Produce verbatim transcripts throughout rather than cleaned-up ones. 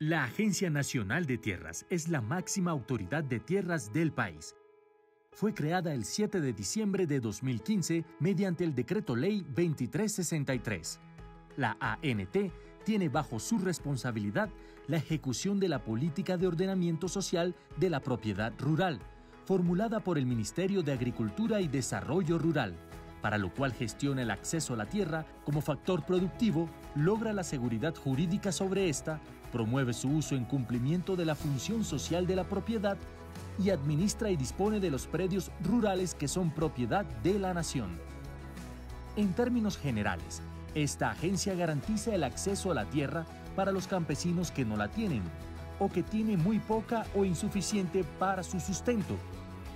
La Agencia Nacional de Tierras es la máxima autoridad de tierras del país. Fue creada el siete de diciembre de dos mil quince mediante el Decreto Ley veintitrés sesenta y tres. La A N T tiene bajo su responsabilidad la ejecución de la política de ordenamiento social de la propiedad rural, formulada por el Ministerio de Agricultura y Desarrollo Rural, para lo cual gestiona el acceso a la tierra como factor productivo, logra la seguridad jurídica sobre esta, promueve su uso en cumplimiento de la función social de la propiedad y administra y dispone de los predios rurales que son propiedad de la nación. En términos generales, esta agencia garantiza el acceso a la tierra para los campesinos que no la tienen o que tiene muy poca o insuficiente para su sustento.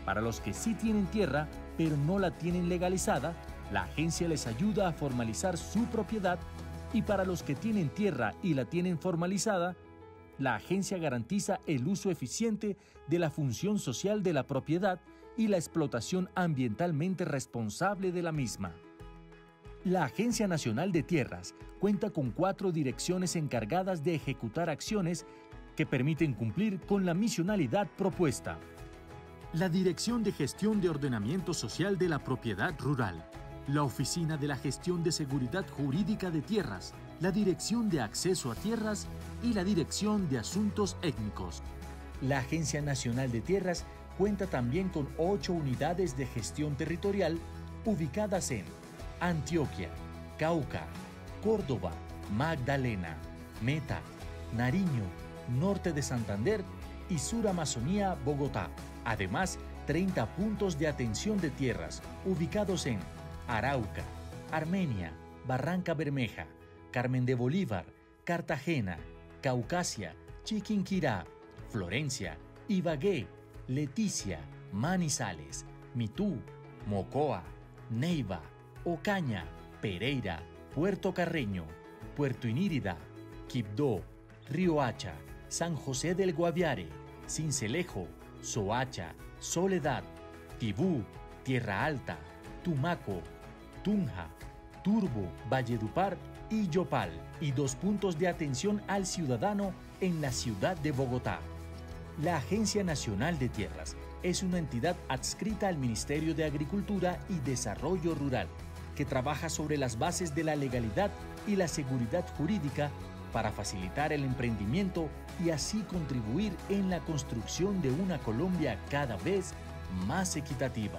Para los que sí tienen tierra, pero no la tienen legalizada, la agencia les ayuda a formalizar su propiedad, y para los que tienen tierra y la tienen formalizada, la agencia garantiza el uso eficiente de la función social de la propiedad y la explotación ambientalmente responsable de la misma. La Agencia Nacional de Tierras cuenta con cuatro direcciones encargadas de ejecutar acciones que permiten cumplir con la misionalidad propuesta. La Dirección de Gestión de Ordenamiento Social de la Propiedad Rural, la Oficina de la Gestión de Seguridad Jurídica de Tierras, la Dirección de Acceso a Tierras y la Dirección de Asuntos Étnicos. La Agencia Nacional de Tierras cuenta también con ocho unidades de gestión territorial ubicadas en Antioquia, Cauca, Córdoba, Magdalena, Meta, Nariño, Norte de Santander y Sur Amazonía, Bogotá. Además, treinta puntos de atención de tierras, ubicados en Arauca, Armenia, Barranca Bermeja, Carmen de Bolívar, Cartagena, Caucasia, Chiquinquirá, Florencia, Ibagué, Leticia, Manizales, Mitú, Mocoa, Neiva, Ocaña, Pereira, Puerto Carreño, Puerto Inírida, Quibdó, Riohacha, San José del Guaviare, Cincelejo, Soacha, Soledad, Tibú, Tierra Alta, Tumaco, Tunja, Turbo, Valledupar y Yopal, y dos puntos de atención al ciudadano en la ciudad de Bogotá. La Agencia Nacional de Tierras es una entidad adscrita al Ministerio de Agricultura y Desarrollo Rural, que trabaja sobre las bases de la legalidad y la seguridad jurídica para facilitar el emprendimiento y así contribuir en la construcción de una Colombia cada vez más equitativa.